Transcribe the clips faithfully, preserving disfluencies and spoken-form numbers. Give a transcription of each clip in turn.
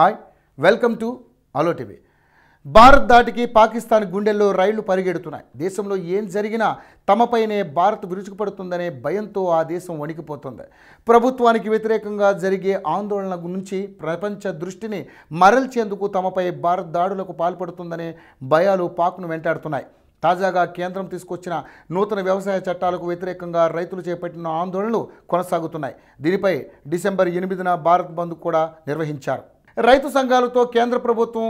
Hi welcome to aloe TV. Bharat దాటికి పాకిస్తాన్ గుండెల్లో రైళ్లు పరిగెడుతున్నాయి। దేశంలో ఏం జరిగినా తమపైనే భారత్ విరుచుకుపడుతుందనే భయంతో ఆ దేశం వణికిపోతుంది। ప్రభుత్వానికి వ్యతిరేకంగా జరిగే ఆందోళన గురించి ప్రపంచ దృష్టిని మరల్చేందుకు తమపై భారత్ దాడులకు పాల్పడుతుందనే భయాలు పాక్ను వెంటాడుతున్నాయి। తాజాగా కేంద్రం తీసుకొచ్చిన నూతన వ్యవసాయ చట్టాలకు వ్యతిరేకంగా రైతులు చేపట్టిన ఆందోళనలు కొనసాగుతున్నాయి। దీనిపై డిసెంబర్ ఎనిమిదిన భారత్ బంద్ కూడా నిర్వహించారు। రైతు సంఘాలతో కేంద్ర ప్రభుత్వం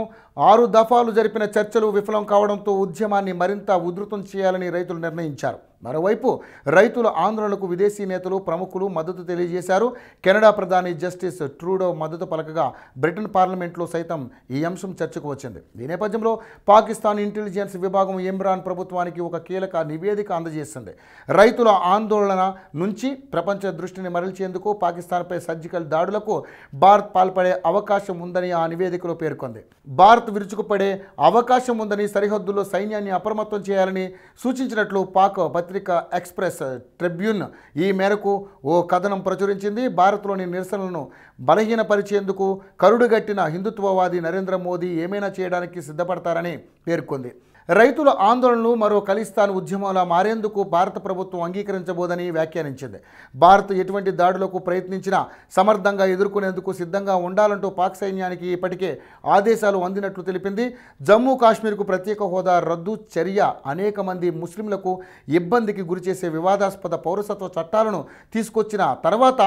ఆరు దఫాలు జరిపిన చర్చలు విఫలం కావడంతో ఉద్యమాన్ని మరింత ఉధృతం చేయాలని రైతులు నిర్ణయించారు। మరోవైపు రైతుల ఆందోళనకు విదేశీ నేతలు ప్రముఖులు మద్దతు తెలియజేశారు। కెనడా ప్రధాని జస్టిస్ ట్రూడో మద్దతు పలకగా బ్రిటన్ పార్లమెంట్లో సైతం ఈ అంశం చర్చకు వచ్చింది। ఈ నేపథ్యంలో పాకిస్తాన్ ఇంటెలిజెన్స్ విభాగం ఇమ్రాన్ ప్రభుత్వానికి ఒక కీలక నివేదిక అందజేసింది। రైతుల ఆందోళన నుంచి ప్రపంచ దృష్టిని మరల్చేందుకు పాకిస్తాన్పై సర్జికల్ దాడులకు భారత్ పాల్పడే అవకాశం ఉందని ఆ నివేదికలో పేర్కొంది। భారత్ విరుచుకుపడే అవకాశం ఉందని, సరిహద్దుల్లో సైన్యాన్ని అప్రమత్తం చేయాలని సూచించినట్లు పాక్ పత్రిక ఎక్స్ప్రెస్ ట్రిబ్యూన్ ఈ మేరకు ఓ కథనం ప్రచురించింది। భారత్లోని నిరసనలను బలహీనపరిచేందుకు కరుడుగట్టిన హిందుత్వవాది నరేంద్ర మోదీ ఏమైనా చేయడానికి సిద్ధపడతారని పేర్కొంది। రైతుల ఆందోళనలు మరో ఖలిస్తాన్ ఉద్యమంలా మారేందుకు భారత ప్రభుత్వం అంగీకరించబోదని వ్యాఖ్యానించింది। భారత్ ఎటువంటి దాడులకు ప్రయత్నించినా సమర్థంగా ఎదుర్కొనేందుకు సిద్ధంగా ఉండాలంటూ పాక్ సైన్యానికి ఇప్పటికే ఆదేశాలు అందినట్లు తెలిపింది। జమ్మూ కాశ్మీర్కు ప్రత్యేక హోదా రద్దు చర్య అనేక మంది ముస్లింలకు ఇబ్బందికి గురిచేసే వివాదాస్పద పౌరసత్వ చట్టాలను తీసుకొచ్చిన తర్వాత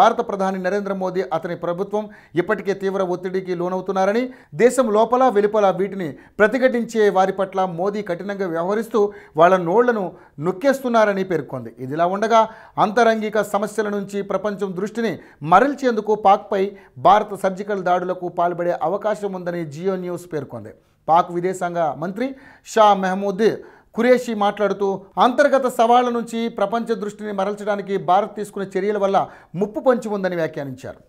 భారత ప్రధాని నరేంద్ర మోదీ, అతని ప్రభుత్వం ఇప్పటికే తీవ్ర ఒత్తిడికి లోనవుతున్నారని, దేశం లోపల వెలుపల వీటిని ప్రతిఘటించే వారి పట్ల మోదీ కఠినంగా వ్యవహరిస్తూ వాళ్ళ నోళ్లను నొక్కేస్తున్నారని పేర్కొంది। ఇదిలా ఉండగా అంతరంగిక సమస్యల నుంచి ప్రపంచం దృష్టిని మరల్చేందుకు పాక్పై భారత సర్జికల్ దాడులకు పాల్పడే అవకాశం ఉందని జియో న్యూస్ పేర్కొంది। పాక్ విదేశాంగ మంత్రి షా మెహమూద్ ఖురేషి మాట్లాడుతూ అంతర్గత సవాళ్ల నుంచి ప్రపంచ దృష్టిని మరల్చడానికి భారత్ తీసుకునే చర్యల వల్ల ముప్పు పొంచి ఉందని వ్యాఖ్యానించారు।